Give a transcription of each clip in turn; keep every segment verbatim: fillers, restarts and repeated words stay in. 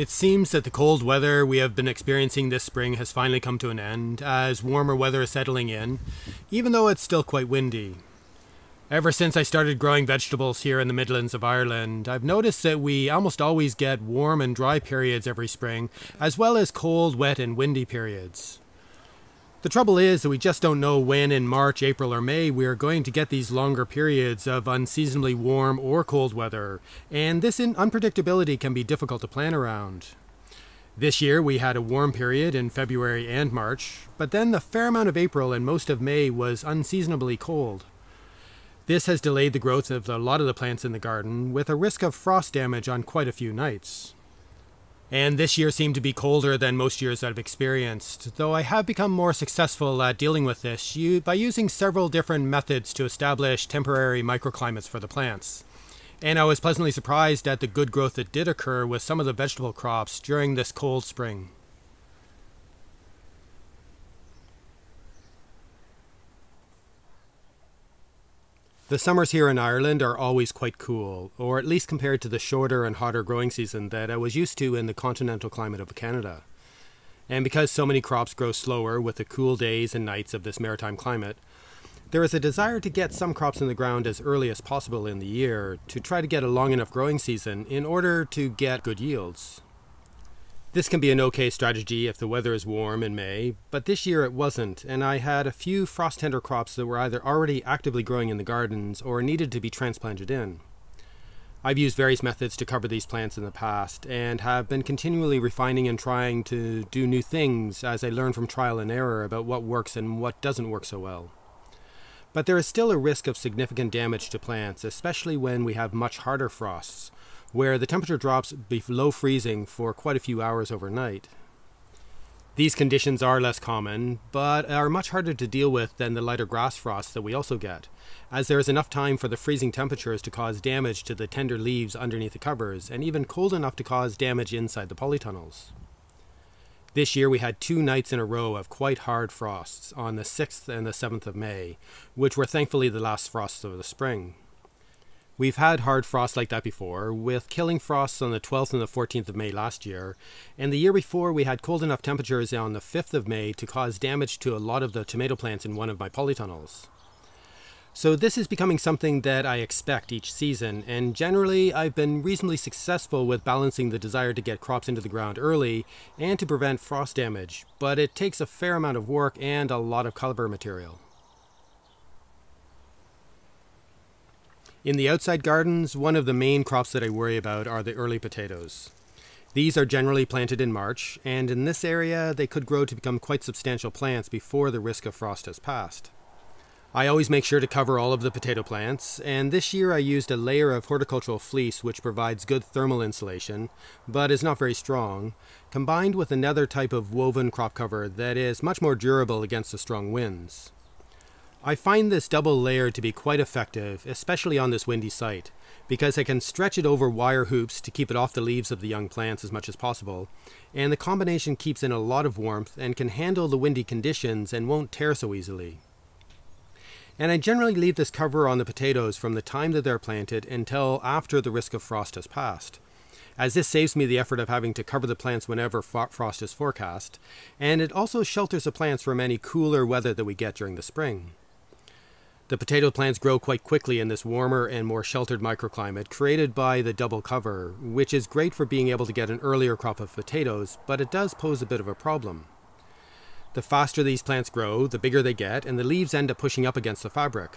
It seems that the cold weather we have been experiencing this spring has finally come to an end, as warmer weather is settling in, even though it's still quite windy. Ever since I started growing vegetables here in the Midlands of Ireland, I've noticed that we almost always get warm and dry periods every spring, as well as cold, wet and windy periods. The trouble is that we just don't know when in March, April or May we are going to get these longer periods of unseasonably warm or cold weather, and this unpredictability can be difficult to plan around. This year we had a warm period in February and March, but then the fair amount of April and most of May was unseasonably cold. This has delayed the growth of a lot of the plants in the garden, with a risk of frost damage on quite a few nights. And this year seemed to be colder than most years I've experienced, though I have become more successful at dealing with this by using several different methods to establish temporary microclimates for the plants. And I was pleasantly surprised at the good growth that did occur with some of the vegetable crops during this cold spring. The summers here in Ireland are always quite cool, or at least compared to the shorter and hotter growing season that I was used to in the continental climate of Canada. And because so many crops grow slower with the cool days and nights of this maritime climate, there is a desire to get some crops in the ground as early as possible in the year to try to get a long enough growing season in order to get good yields. This can be an okay strategy if the weather is warm in May, but this year it wasn't, and I had a few frost-tender crops that were either already actively growing in the gardens or needed to be transplanted in. I've used various methods to cover these plants in the past, and have been continually refining and trying to do new things as I learn from trial and error about what works and what doesn't work so well. But there is still a risk of significant damage to plants, especially when we have much harder frosts, where the temperature drops below freezing for quite a few hours overnight. These conditions are less common, but are much harder to deal with than the lighter grass frosts that we also get, as there is enough time for the freezing temperatures to cause damage to the tender leaves underneath the covers, and even cold enough to cause damage inside the polytunnels. This year we had two nights in a row of quite hard frosts, on the sixth and the seventh of May, which were thankfully the last frosts of the spring. We've had hard frosts like that before, with killing frosts on the twelfth and the fourteenth of May last year, and the year before we had cold enough temperatures on the fifth of May to cause damage to a lot of the tomato plants in one of my polytunnels. So this is becoming something that I expect each season, and generally I've been reasonably successful with balancing the desire to get crops into the ground early and to prevent frost damage, but it takes a fair amount of work and a lot of cover material. In the outside gardens, one of the main crops that I worry about are the early potatoes. These are generally planted in March, and in this area they could grow to become quite substantial plants before the risk of frost has passed. I always make sure to cover all of the potato plants, and this year I used a layer of horticultural fleece which provides good thermal insulation, but is not very strong, combined with another type of woven crop cover that is much more durable against the strong winds. I find this double layer to be quite effective, especially on this windy site, because I can stretch it over wire hoops to keep it off the leaves of the young plants as much as possible, and the combination keeps in a lot of warmth and can handle the windy conditions and won't tear so easily. And I generally leave this cover on the potatoes from the time that they're planted until after the risk of frost has passed, as this saves me the effort of having to cover the plants whenever frost is forecast, and it also shelters the plants from any cooler weather that we get during the spring. The potato plants grow quite quickly in this warmer and more sheltered microclimate created by the double cover, which is great for being able to get an earlier crop of potatoes, but it does pose a bit of a problem. The faster these plants grow, the bigger they get, and the leaves end up pushing up against the fabric.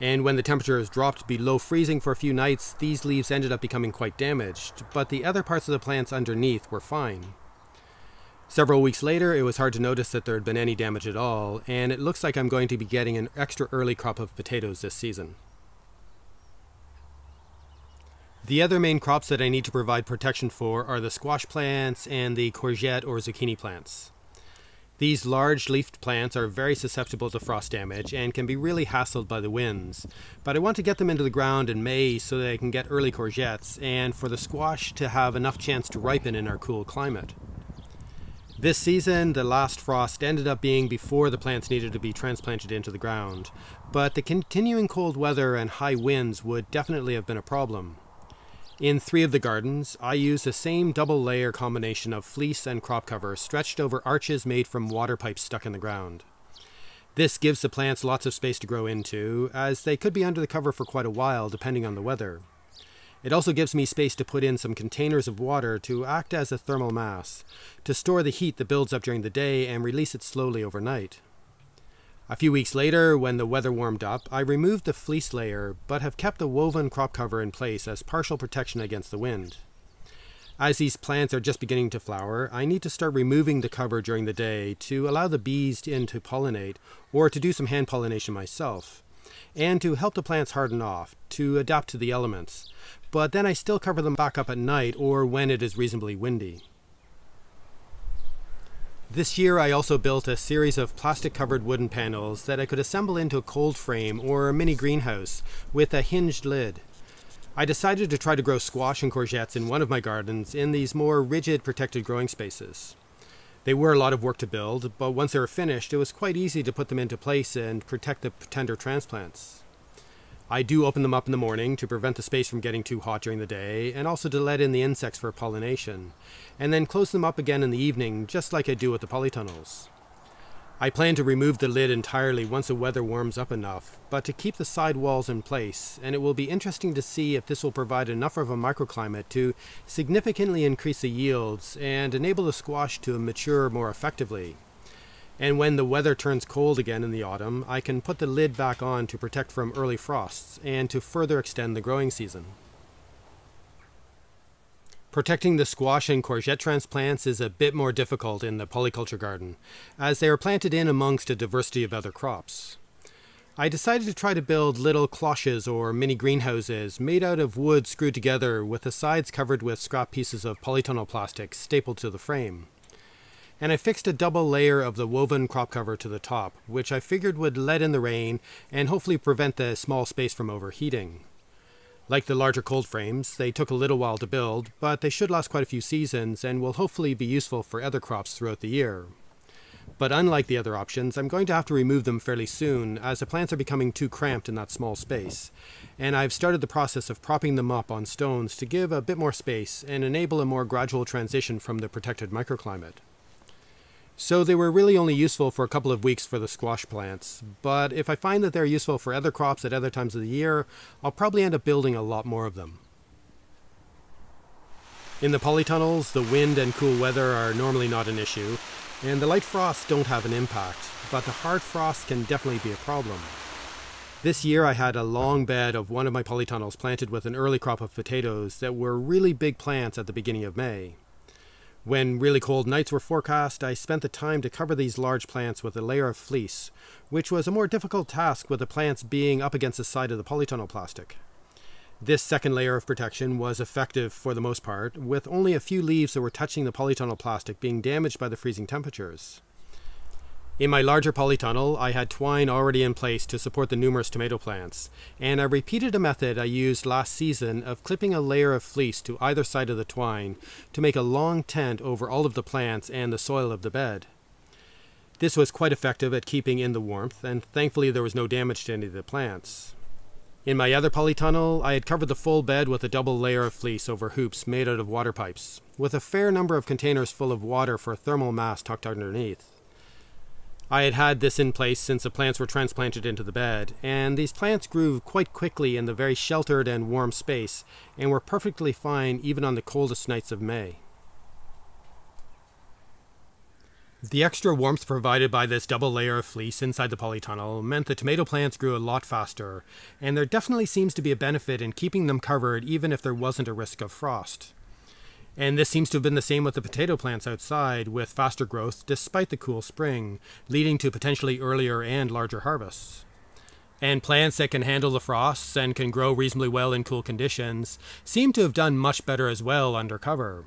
And when the temperature is dropped below freezing for a few nights, these leaves ended up becoming quite damaged, but the other parts of the plants underneath were fine. Several weeks later, it was hard to notice that there had been any damage at all, and it looks like I'm going to be getting an extra early crop of potatoes this season. The other main crops that I need to provide protection for are the squash plants and the courgette or zucchini plants. These large leafed plants are very susceptible to frost damage and can be really hassled by the winds, but I want to get them into the ground in May so that I can get early courgettes and for the squash to have enough chance to ripen in our cool climate. This season, the last frost ended up being before the plants needed to be transplanted into the ground, but the continuing cold weather and high winds would definitely have been a problem. In three of the gardens, I use the same double layer combination of fleece and crop cover stretched over arches made from water pipes stuck in the ground. This gives the plants lots of space to grow into, as they could be under the cover for quite a while depending on the weather. It also gives me space to put in some containers of water to act as a thermal mass, to store the heat that builds up during the day and release it slowly overnight. A few weeks later, when the weather warmed up, I removed the fleece layer, but have kept the woven crop cover in place as partial protection against the wind. As these plants are just beginning to flower, I need to start removing the cover during the day to allow the bees in to pollinate, or to do some hand pollination myself, and to help the plants harden off, to adapt to the elements, but then I still cover them back up at night or when it is reasonably windy. This year I also built a series of plastic-covered wooden panels that I could assemble into a cold frame or a mini greenhouse with a hinged lid. I decided to try to grow squash and courgettes in one of my gardens in these more rigid protected growing spaces. They were a lot of work to build, but once they were finished it was quite easy to put them into place and protect the tender transplants. I do open them up in the morning to prevent the space from getting too hot during the day, and also to let in the insects for pollination, and then close them up again in the evening, just like I do with the polytunnels. I plan to remove the lid entirely once the weather warms up enough, but to keep the side walls in place, and it will be interesting to see if this will provide enough of a microclimate to significantly increase the yields and enable the squash to mature more effectively. And when the weather turns cold again in the autumn, I can put the lid back on to protect from early frosts and to further extend the growing season. Protecting the squash and courgette transplants is a bit more difficult in the polyculture garden, as they are planted in amongst a diversity of other crops. I decided to try to build little cloches or mini greenhouses made out of wood screwed together with the sides covered with scrap pieces of polytunnel plastic stapled to the frame. And I fixed a double layer of the woven crop cover to the top, which I figured would let in the rain and hopefully prevent the small space from overheating. Like the larger cold frames, they took a little while to build, but they should last quite a few seasons and will hopefully be useful for other crops throughout the year. But unlike the other options, I'm going to have to remove them fairly soon, as the plants are becoming too cramped in that small space, and I've started the process of propping them up on stones to give a bit more space and enable a more gradual transition from the protected microclimate. So they were really only useful for a couple of weeks for the squash plants, but if I find that they're useful for other crops at other times of the year, I'll probably end up building a lot more of them. In the polytunnels, the wind and cool weather are normally not an issue, and the light frosts don't have an impact, but the hard frosts can definitely be a problem. This year I had a long bed of one of my polytunnels planted with an early crop of potatoes that were really big plants at the beginning of May. When really cold nights were forecast, I spent the time to cover these large plants with a layer of fleece, which was a more difficult task with the plants being up against the side of the polytunnel plastic. This second layer of protection was effective for the most part, with only a few leaves that were touching the polytunnel plastic being damaged by the freezing temperatures. In my larger polytunnel, I had twine already in place to support the numerous tomato plants, and I repeated a method I used last season of clipping a layer of fleece to either side of the twine to make a long tent over all of the plants and the soil of the bed. This was quite effective at keeping in the warmth, and thankfully there was no damage to any of the plants. In my other polytunnel, I had covered the full bed with a double layer of fleece over hoops made out of water pipes, with a fair number of containers full of water for a thermal mass tucked underneath. I had had this in place since the plants were transplanted into the bed, and these plants grew quite quickly in the very sheltered and warm space, and were perfectly fine even on the coldest nights of May. The extra warmth provided by this double layer of fleece inside the polytunnel meant the tomato plants grew a lot faster, and there definitely seems to be a benefit in keeping them covered even if there wasn't a risk of frost. And this seems to have been the same with the potato plants outside, with faster growth despite the cool spring, leading to potentially earlier and larger harvests. And plants that can handle the frosts and can grow reasonably well in cool conditions seem to have done much better as well under cover.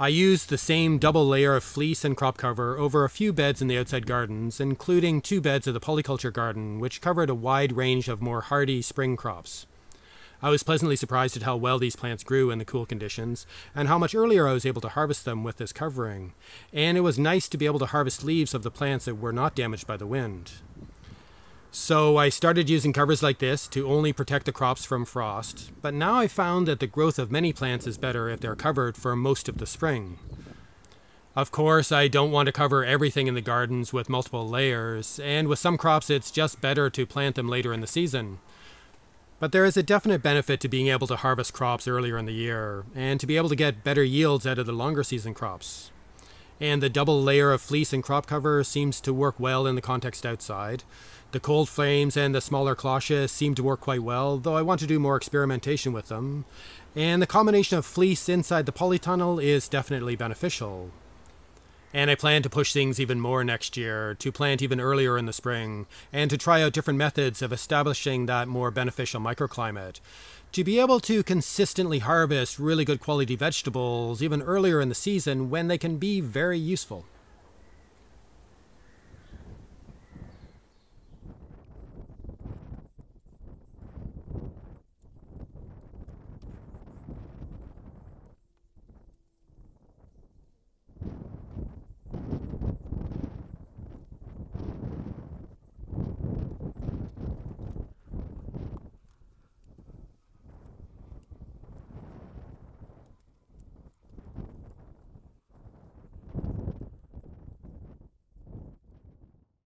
I used the same double layer of fleece and crop cover over a few beds in the outside gardens, including two beds of the polyculture garden, which covered a wide range of more hardy spring crops. I was pleasantly surprised at how well these plants grew in the cool conditions, and how much earlier I was able to harvest them with this covering, and it was nice to be able to harvest leaves of the plants that were not damaged by the wind. So I started using covers like this to only protect the crops from frost, but now I found that the growth of many plants is better if they're covered for most of the spring. Of course, I don't want to cover everything in the gardens with multiple layers, and with some crops it's just better to plant them later in the season. But there is a definite benefit to being able to harvest crops earlier in the year, and to be able to get better yields out of the longer season crops. And the double layer of fleece and crop cover seems to work well in the context outside. The cold frames and the smaller cloches seem to work quite well, though I want to do more experimentation with them. And the combination of fleece inside the polytunnel is definitely beneficial. And I plan to push things even more next year, to plant even earlier in the spring, and to try out different methods of establishing that more beneficial microclimate. To be able to consistently harvest really good quality vegetables even earlier in the season when they can be very useful.